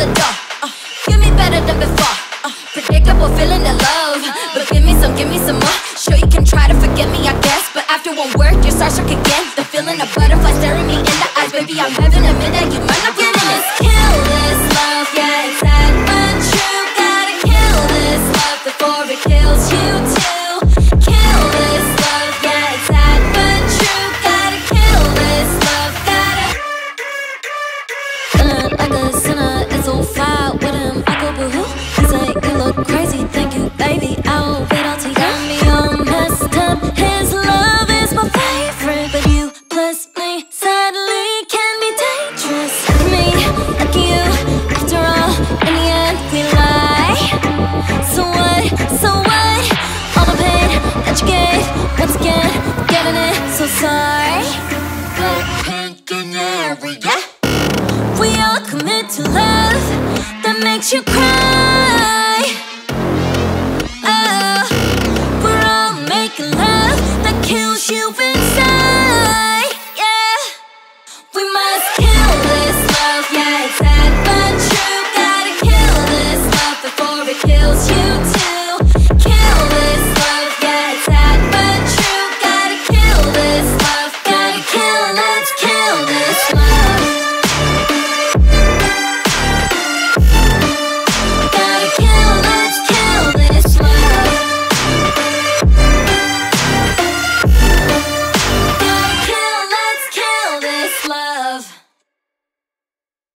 in the dark. Give me better than before. Predictable feeling the love. But give me some more. Sure you can try to forget me, I guess, but after one work, your stars shook again. The feeling of butterflies staring me in the eyes. Baby, I'm having a minute, you